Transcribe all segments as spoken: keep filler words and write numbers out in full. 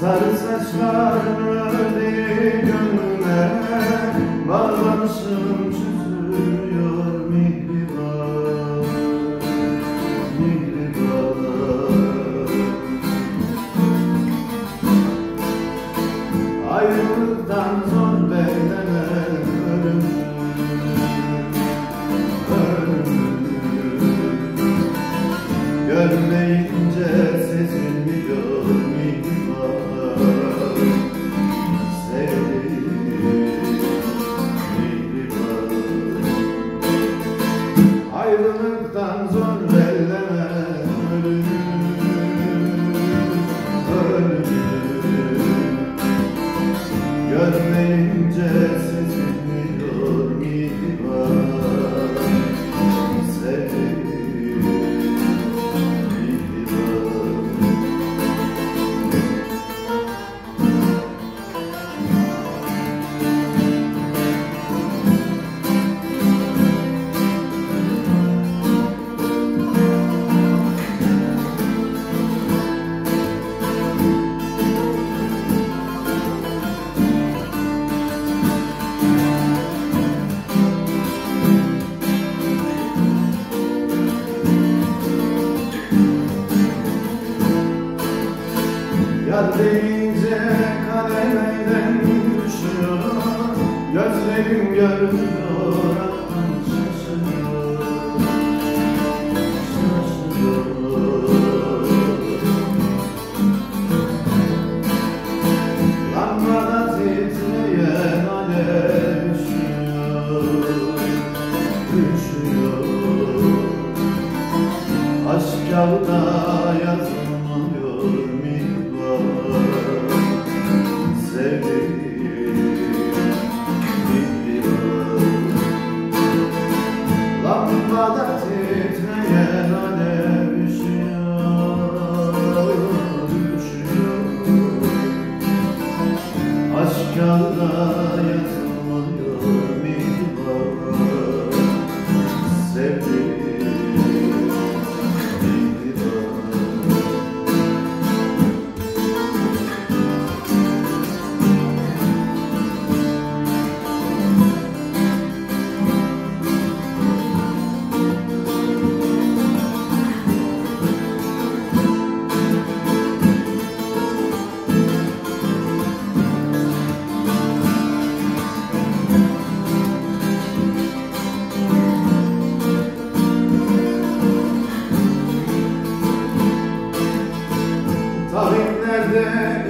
Sarı saçlarını ördüğü gönlüme bağlamışım, çözülüyor Mihriban, Mihriban. Ayrılıktan zor beklenen ölüm, ölüm. Görmeyince sezilmiyor Mihriban. Ayrılıktan zor beklenen ölüm, ölüm. Görmeyince sezilmiyor Mihriban, sevdiğim Mihriban. Yar deyince kadehden düşüyor, gözlerim görmüyor, aklım şaşırıyor, şaşırıyor. Lambada titreyen alev düşüyor, düşüyor. Aşk kağıda yazılmıyor Mihriban, yazılmıyor Mihriban, sevdiğim Mihriban. Tahinlerde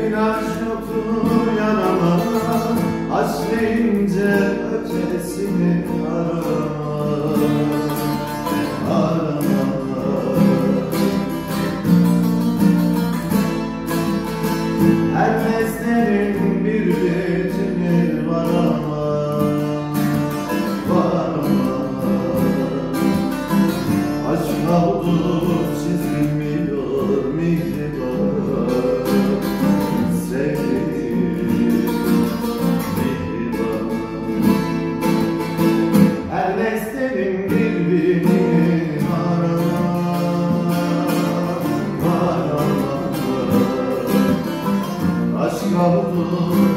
ilaç yoktu yanama, aşk deyince ötesini arama, arama. Her mesnenin bir ritmi var ama, var ama. Aşk havlu çizilmiyor Mihriban, oh,